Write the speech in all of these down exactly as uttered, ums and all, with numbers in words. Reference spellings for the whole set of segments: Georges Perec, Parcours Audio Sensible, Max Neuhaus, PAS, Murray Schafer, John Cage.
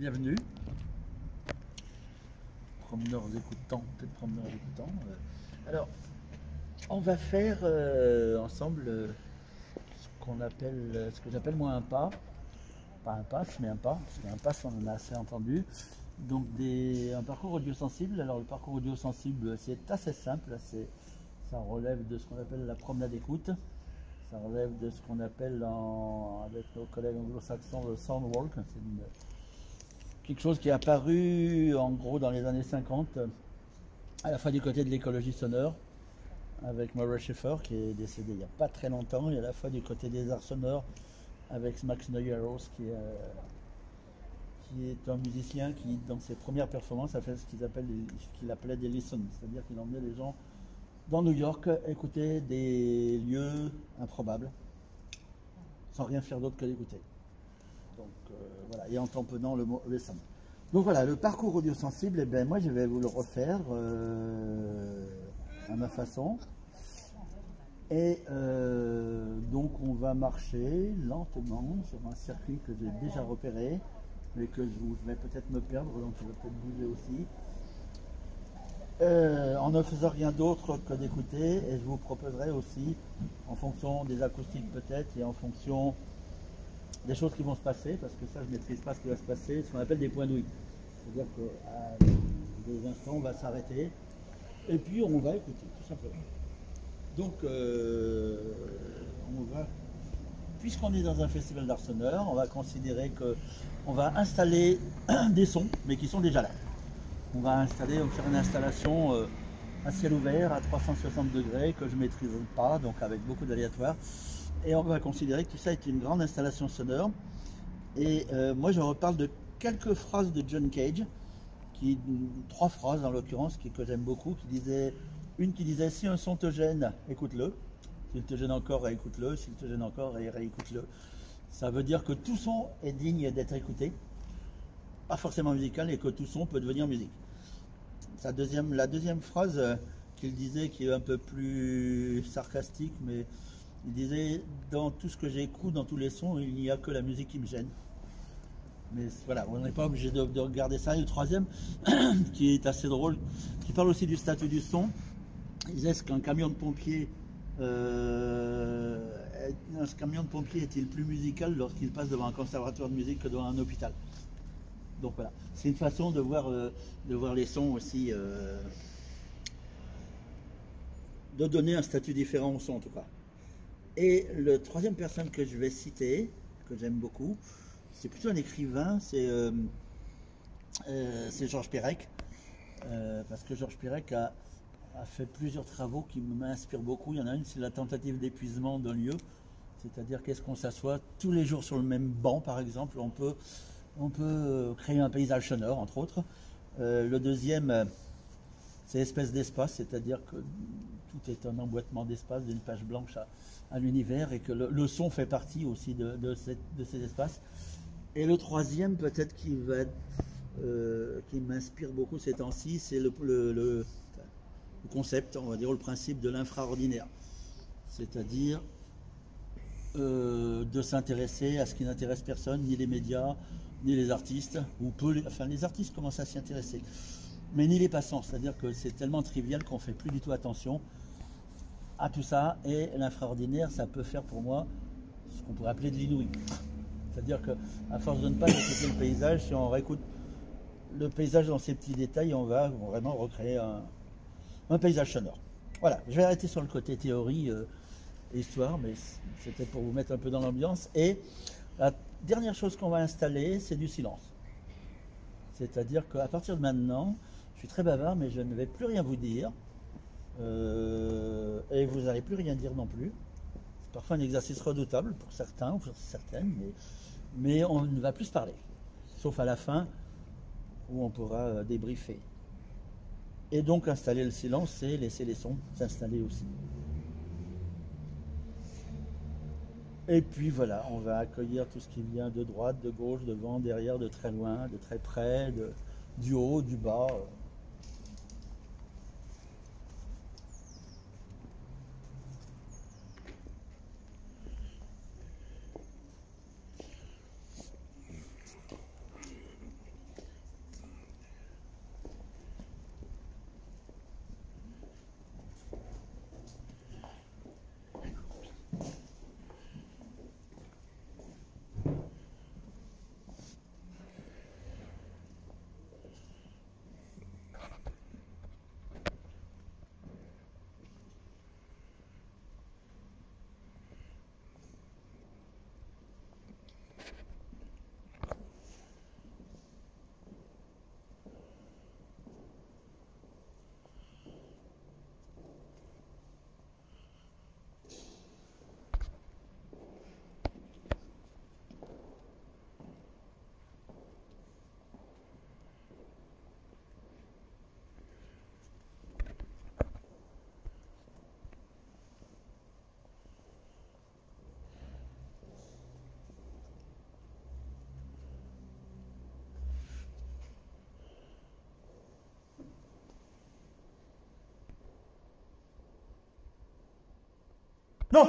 bienvenue. Promeneurs écoutants, peut-être promeneurs écoutants. Alors, on va faire euh, ensemble euh, ce qu'on appelle, ce que j'appelle moi un pas, pas un pass, mais un pas, parce qu'un pass on en a assez entendu. Donc des, un parcours audiosensible. Alors le parcours audiosensible c'est assez simple, c'est, ça relève de ce qu'on appelle la promenade écoute. Ça relève de ce qu'on appelle, en, avec nos collègues anglo-saxons, le soundwalk. C'est une, quelque chose qui est apparu en gros dans les années cinquante, à la fois du côté de l'écologie sonore, avec Murray Schafer qui est décédé il n'y a pas très longtemps, et à la fois du côté des arts sonores, avec Max Neuhaus qui, euh, qui est un musicien qui, dans ses premières performances, a fait ce qu'il appelle, ce qu'il appelait des listens, c'est-à-dire qu'il emmenait les gens dans New York, écouter des lieux improbables, sans rien faire d'autre que l'écouter. Donc euh, voilà, et en tamponnant le mot listen. Donc voilà, le parcours audiosensible, eh ben moi je vais vous le refaire euh, à ma façon. Et euh, donc on va marcher lentement sur un circuit que j'ai déjà repéré, mais que je vais peut-être me perdre, donc je vais peut-être bouger aussi. Euh, en ne faisant rien d'autre que d'écouter, et je vous proposerai aussi, en fonction des acoustiques peut-être, et en fonction des choses qui vont se passer, parce que ça je ne maîtrise pas ce qui va se passer, ce qu'on appelle des points d'ouïe. C'est-à-dire qu'à des instants on va s'arrêter, et puis on va écouter, tout simplement. Donc, euh, on va, puisqu'on est dans un festival d'art sonore, on va considérer qu'on va installer des sons, mais qui sont déjà là. On va installer, on va faire une installation euh, à ciel ouvert, à trois cent soixante degrés, que je ne maîtrise pas, donc avec beaucoup d'aléatoires. Et on va considérer que tout ça est une grande installation sonore. Et euh, moi, je reparle de quelques phrases de John Cage, qui, trois phrases en l'occurrence, que j'aime beaucoup, qui disait, une qui disait, si un son te gêne, écoute-le. S'il te gêne encore, écoute-le. S'il te gêne encore, réécoute-le. Ça veut dire que tout son est digne d'être écouté. Pas forcément musical, et que tout son peut devenir musique. Sa deuxième, la deuxième phrase qu'il disait, qui est un peu plus sarcastique, mais il disait, dans tout ce que j'écoute, dans tous les sons, il n'y a que la musique qui me gêne. Mais voilà, on n'est pas obligé de, de regarder ça. Et le troisième, qui est assez drôle, qui parle aussi du statut du son, il disait, est-ce qu'un camion de pompier, euh, est, ce camion de pompier est-il plus musical lorsqu'il passe devant un conservatoire de musique que devant un hôpital? Donc voilà, c'est une façon de voir, euh, de voir les sons aussi, euh, de donner un statut différent au son en tout cas. Et la troisième personne que je vais citer, que j'aime beaucoup, c'est plutôt un écrivain, c'est euh, euh, Georges Perec, euh, parce que Georges Perec a, a fait plusieurs travaux qui m'inspirent beaucoup. Il y en a une, c'est la tentative d'épuisement d'un lieu, c'est-à-dire qu'est-ce qu'on s'assoit tous les jours sur le même banc par exemple, on peut... On peut créer un paysage sonore, entre autres. Euh, le deuxième, c'est espèce d'espace, c'est-à-dire que tout est un emboîtement d'espace, d'une page blanche à, à l'univers, et que le, le son fait partie aussi de, de, cette, de ces espaces. Et le troisième, peut-être qui va, euh, qui m'inspire beaucoup ces temps-ci, c'est le, le, le, le concept, on va dire, le principe de l'infraordinaire, c'est-à-dire euh, de s'intéresser à ce qui n'intéresse personne, ni les médias, ni les artistes, ou peu les, enfin les artistes commencent à s'y intéresser, mais ni les passants, c'est-à-dire que c'est tellement trivial qu'on ne fait plus du tout attention à tout ça, et l'infraordinaire, ça peut faire pour moi ce qu'on pourrait appeler de l'inouï. C'est-à-dire qu'à force de ne pas écouter le paysage, si on réécoute le paysage dans ses petits détails, on va vraiment recréer un, un paysage sonore. Voilà, je vais arrêter sur le côté théorie, euh, histoire, mais c'était pour vous mettre un peu dans l'ambiance, et la dernière chose qu'on va installer, c'est du silence. C'est-à-dire qu'à partir de maintenant, je suis très bavard, mais je ne vais plus rien vous dire. Euh, et vous n'allez plus rien dire non plus. C'est parfois un exercice redoutable pour certains ou pour certaines, mais, mais on ne va plus se parler. Sauf à la fin, où on pourra débriefer. Et donc installer le silence, c'est laisser les sons s'installer aussi. Et puis voilà, on va accueillir tout ce qui vient de droite, de gauche, devant, derrière, de très loin, de très près, de, du haut, du bas. Non!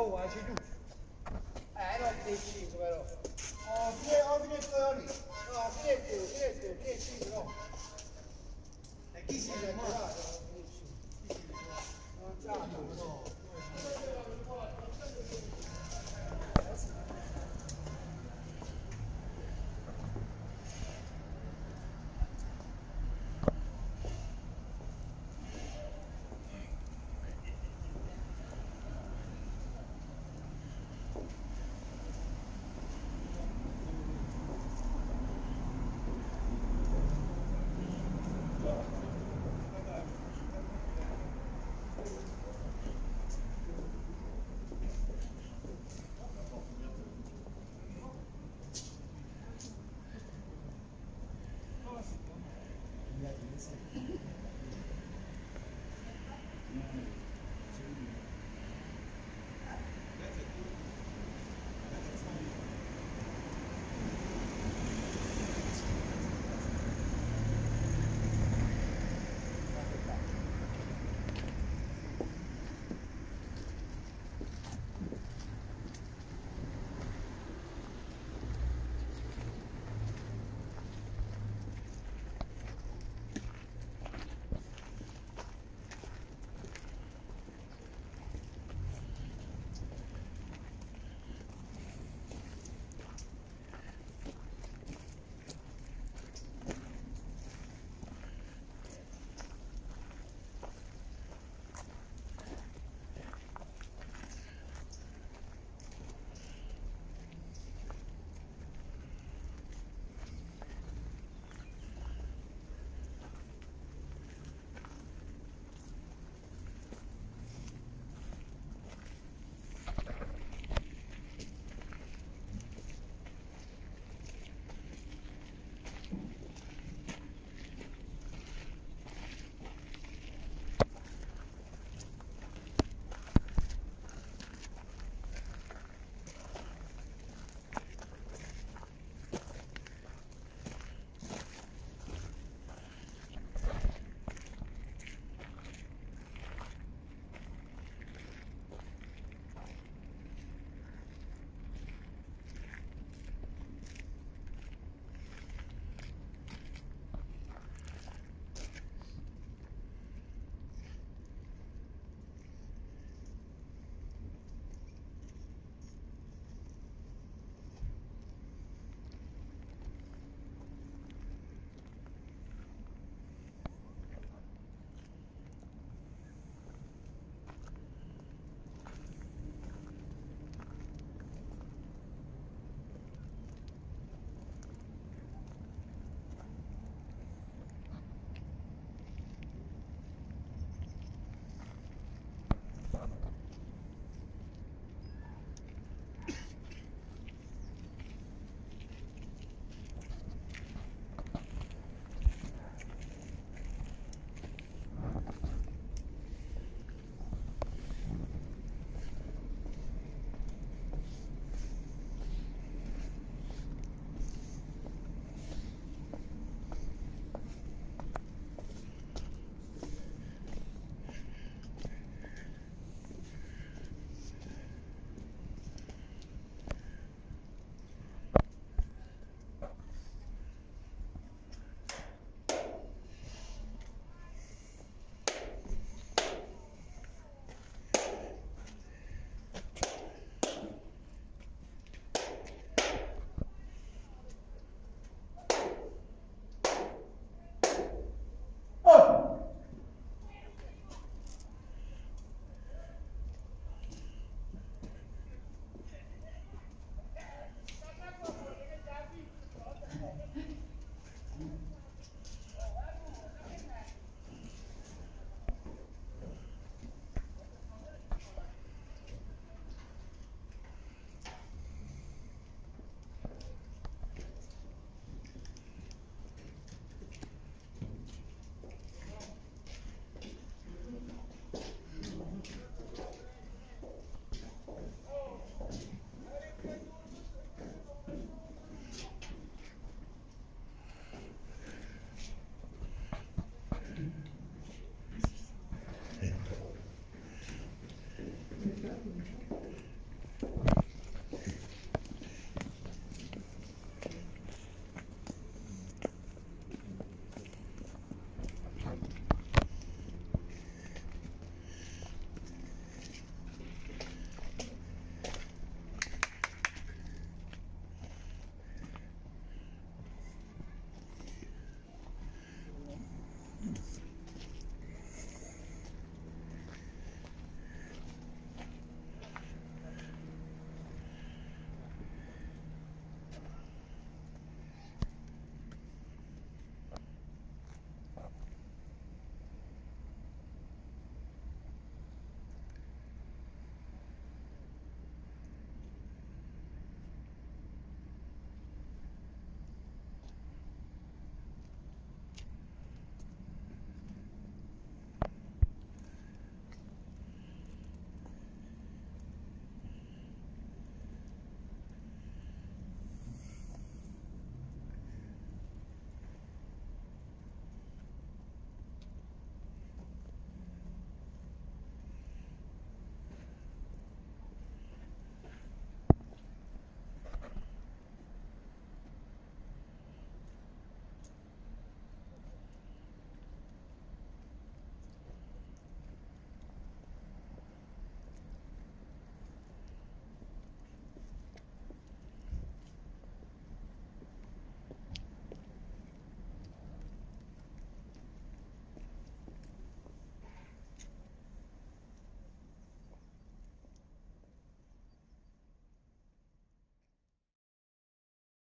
Oh, I should do. I don't think she's well. Oh, play over the thirty. Oh, play it, play it, play it, play it. I kiss you. I kiss you. I kiss you.